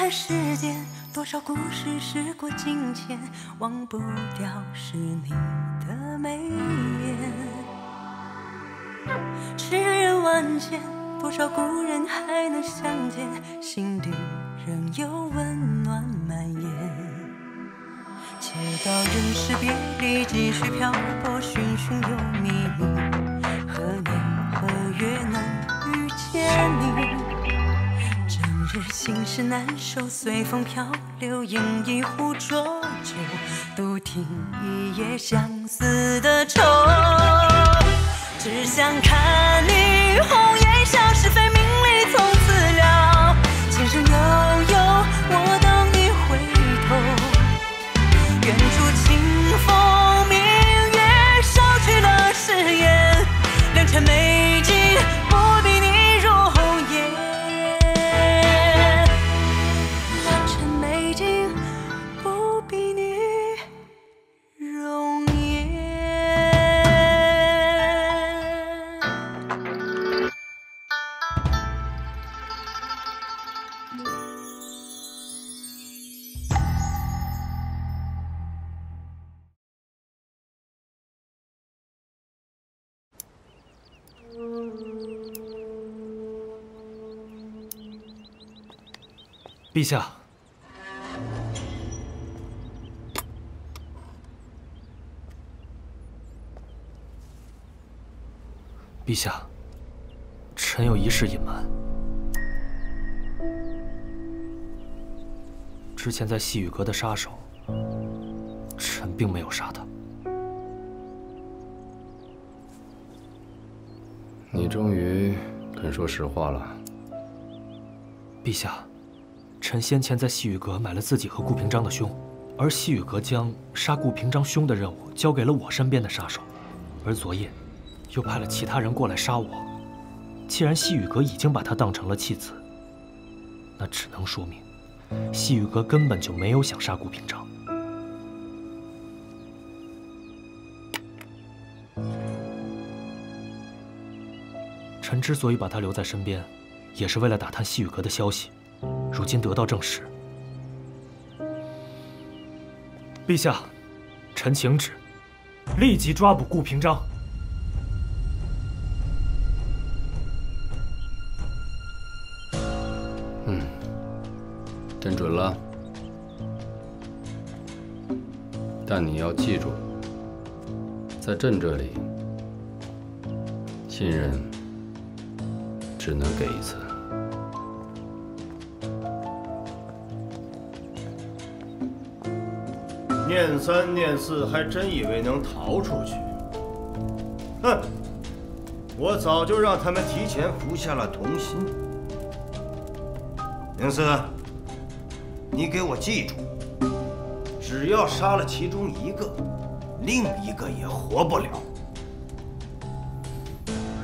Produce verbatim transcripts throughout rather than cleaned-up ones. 开时间，多少故事时过境迁，忘不掉是你的眉眼。痴人万千，多少故人还能相见，心底仍有温暖蔓延。且道人世别离，几许漂泊，寻寻又觅觅，何年何月能遇见你？ 是心事难受，随风漂流，饮一壶浊酒，独听一夜相思的愁。只想看你红颜消失，非名利从此了。前生悠悠，我等你回头。远处清风明月，捎去了誓言，良辰美景。 陛下，陛下，臣有一事隐瞒。之前在细雨阁的杀手，臣并没有杀他。你终于肯说实话了，陛下。 臣先前在细雨阁买了自己和顾平章的凶，而细雨阁将杀顾平章凶的任务交给了我身边的杀手，而昨夜又派了其他人过来杀我。既然细雨阁已经把他当成了弃子，那只能说明细雨阁根本就没有想杀顾平章。臣之所以把他留在身边，也是为了打探细雨阁的消息。 如今得到证实，陛下，臣请旨，立即抓捕顾平章。嗯，朕准了，但你要记住，在朕这里，信任只能给一次。 念三念四，还真以为能逃出去？哼！我早就让他们提前服下了童心。宁四，你给我记住，只要杀了其中一个，另一个也活不了。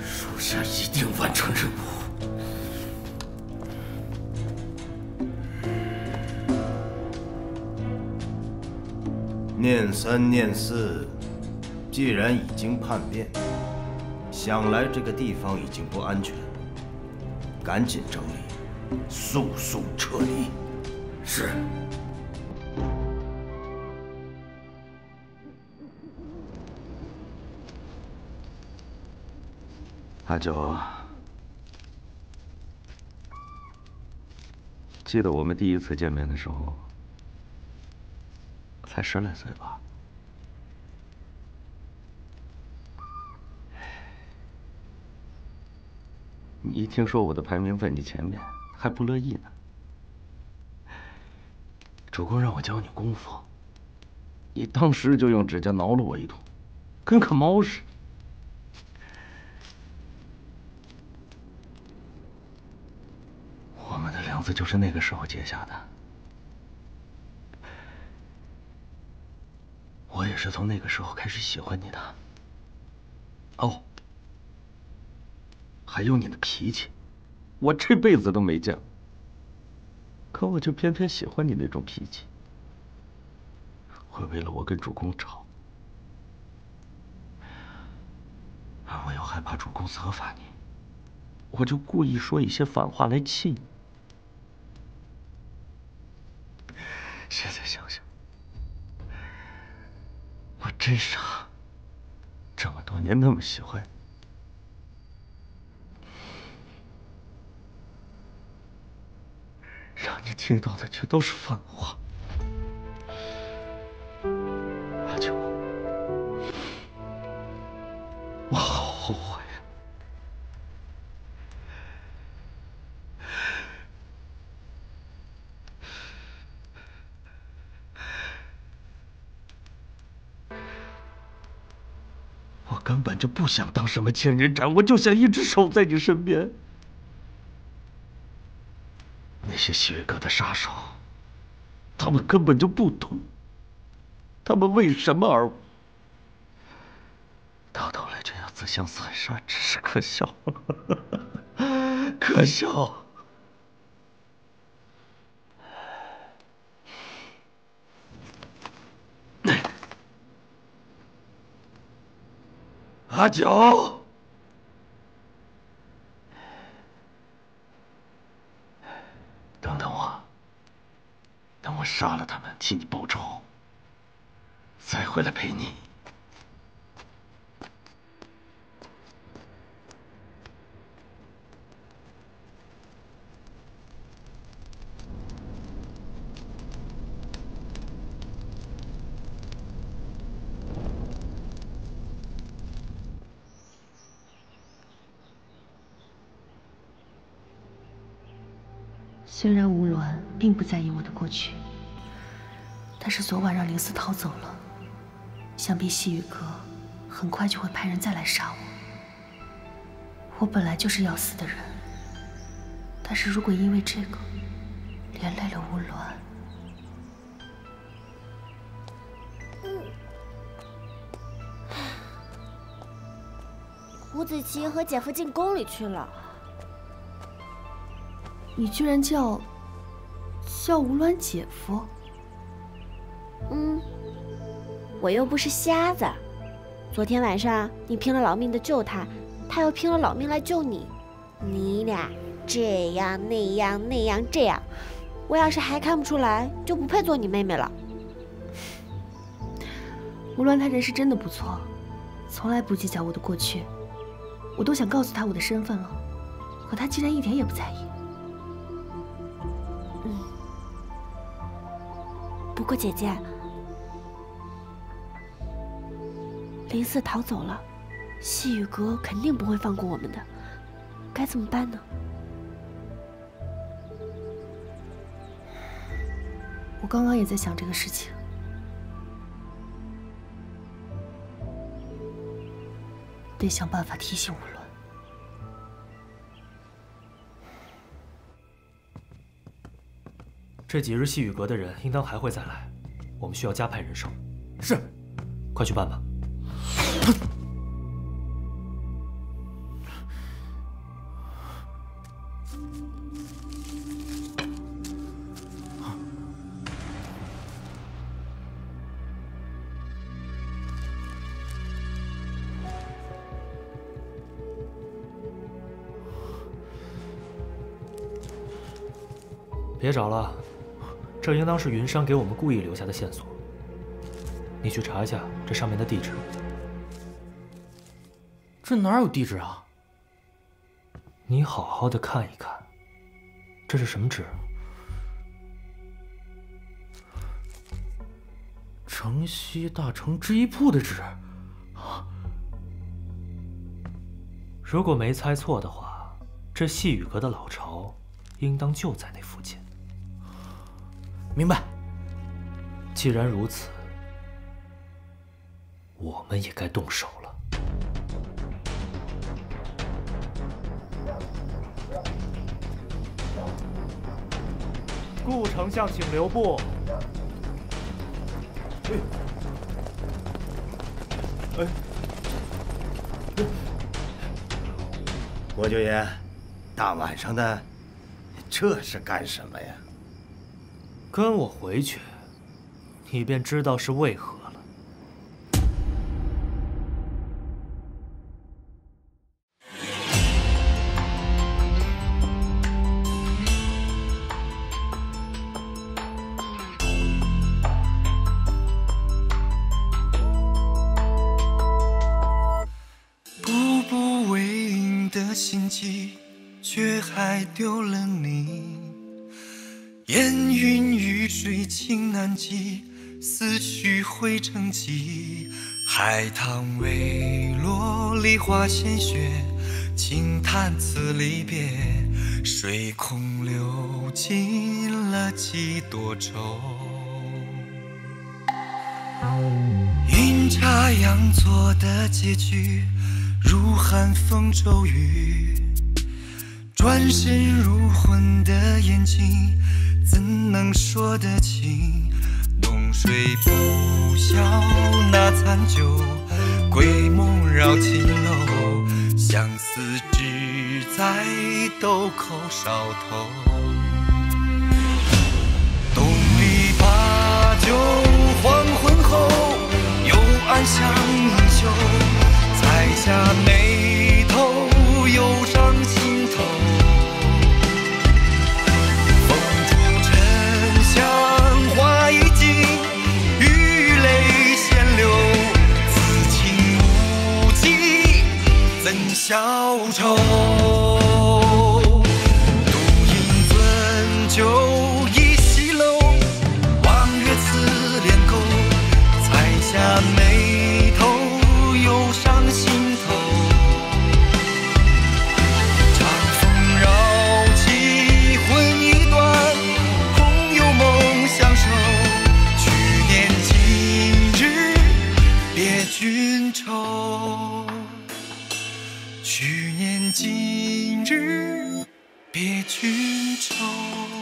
属下一定完成任务。 念三念四，既然已经叛变，想来这个地方已经不安全，赶紧整理，速速撤离。是。阿九，记得我们第一次见面的时候。 才十来岁吧，你一听说我的排名在你前面，还不乐意呢。主公让我教你功夫，你当时就用指甲挠了我一通，跟个猫似的。我们的梁子就是那个时候结下的。 我也是从那个时候开始喜欢你的。哦，还有你的脾气，我这辈子都没见过。可我就偏偏喜欢你那种脾气，会为了我跟主公吵，而我又害怕主公责罚你，我就故意说一些反话来气你。真傻，这么多年那么喜欢。 让你听到的却都是反话，阿九，我好后悔啊！我根本就不想当什么千人斩，我就想一直守在你身边。 那些邪恶的杀手，他们根本就不懂，他们为什么而到头来这样自相残杀，真是可笑，可笑。阿九。 杀了他们，替你报仇，再回来陪你。虽然吴阮并不在意我的过去。 但是昨晚让林思逃走了，想必细雨阁很快就会派人再来杀我。我本来就是要死的人，但是如果因为这个连累了吴鸾， 吴子琪和姐夫进宫里去了。你居然叫叫吴鸾姐夫？ 嗯，我又不是瞎子。昨天晚上你拼了老命的救他，他又拼了老命来救你，你俩这样那样那样这样，我要是还看不出来，就不配做你妹妹了。吴鸾他人是真的不错，从来不计较我的过去，我都想告诉他我的身份了，可他竟然一点也不在意。 不过姐姐，林四逃走了，细雨阁肯定不会放过我们的，该怎么办呢？我刚刚也在想这个事情。得想办法提醒我了。 这几日细雨阁的人应当还会再来，我们需要加派人手。是，快去办吧。别找了。 这应当是云山给我们故意留下的线索。你去查一下这上面的地址。这哪有地址啊？你好好的看一看，这是什么纸？城西大成制衣铺的纸。啊！如果没猜错的话，这细雨阁的老巢应当就在那附近。 明白。既然如此，我们也该动手了。顾丞相，请留步。哎，哎，郭九爷，大晚上的，这是干什么呀？ 跟我回去，你便知道是为何了。心机，却还丢了你。烟云雨水情难寄，思绪汇成集。海棠未落，梨花先雪，轻叹此离别。水空流尽了几多愁。阴差阳错的结局，如寒风骤雨。转身如魂的眼睛，怎能说得清？浓睡不消那残酒，归梦绕青楼，相思只在豆蔻梢头。东篱把酒黄昏后，幽暗香袖，才下眉头，忧伤心头。 消愁，独饮樽酒一西楼，望月似帘钩，才下眉头，忧伤心头。长风绕膝魂已断，空有梦相守。去年今日别君愁。 去年今日，别君愁。